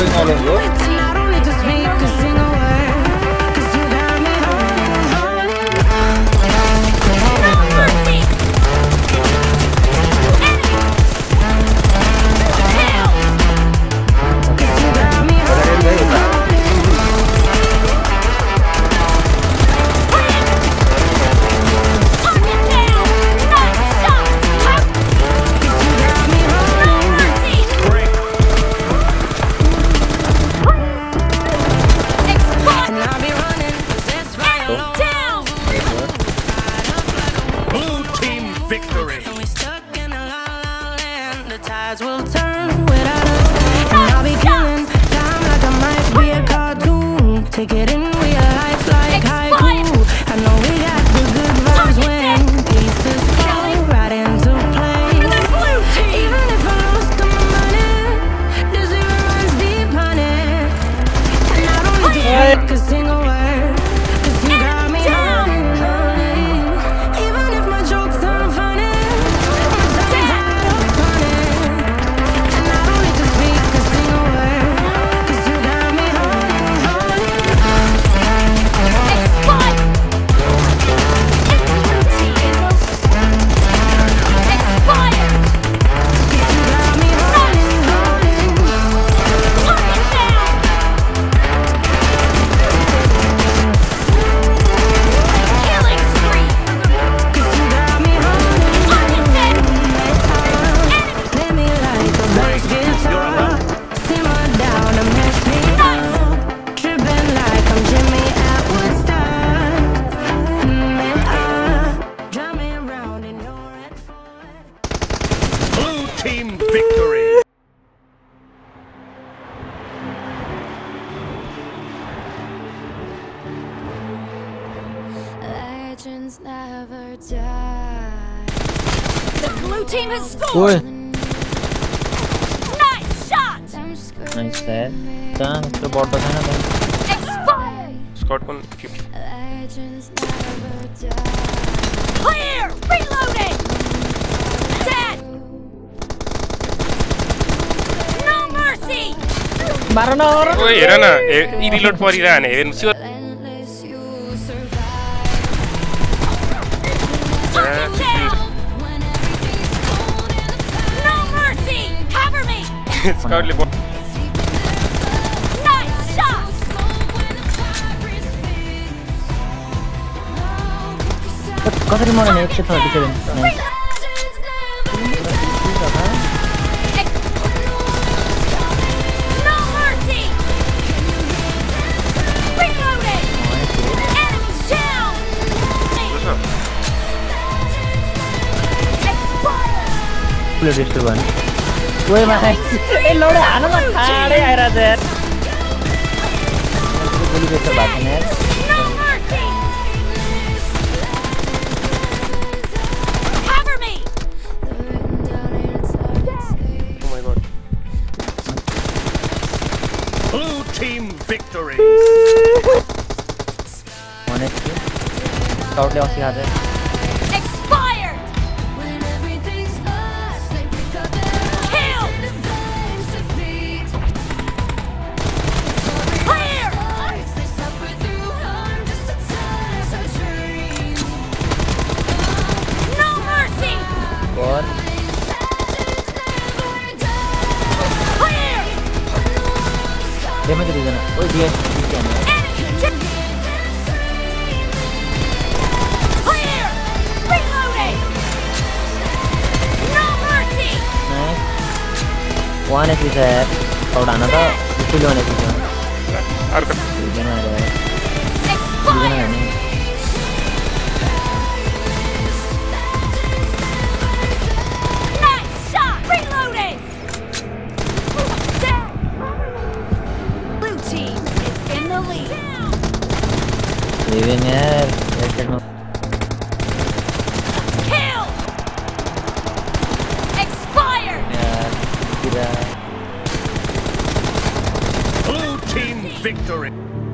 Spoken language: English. going on in work. Victory. We're stuck in a la la land. The tides will turn without us. And I'll be killing time like I might be a cartoon. Take it in real life like haiku. I know we got the good vibes when pieces fall right into place. Even if I lost the money, the zero runs deep, honey. And I don't need to work a single word, 'cause you got me holding. Even if my jokes team victory. Legends never die. The blue team has scored. Nice shot. Nice there. Done. The board was another. Scored one. Legends never die. Clear. Reloading. Oye, era na. E reload for ira na. Even sure. No mercy. Cover me. Scout le. Nice shot. Kadri mora ne ekshot dikhe. Play this one. Wait, man. Hey, Lord, I'm not tired. I rather. No mercy. Cover me. Oh my God. Blue team victory. One HP. Totally off the other. Damage reason. Oh yes, we can. Clear. Reloading. No mercy. Nice. One HP there. Out another. Still one HP. Arka. Reason there. Expire. Nice shot. Reloading. Leaving here. Kill. Expired. Yeah. Blue team victory.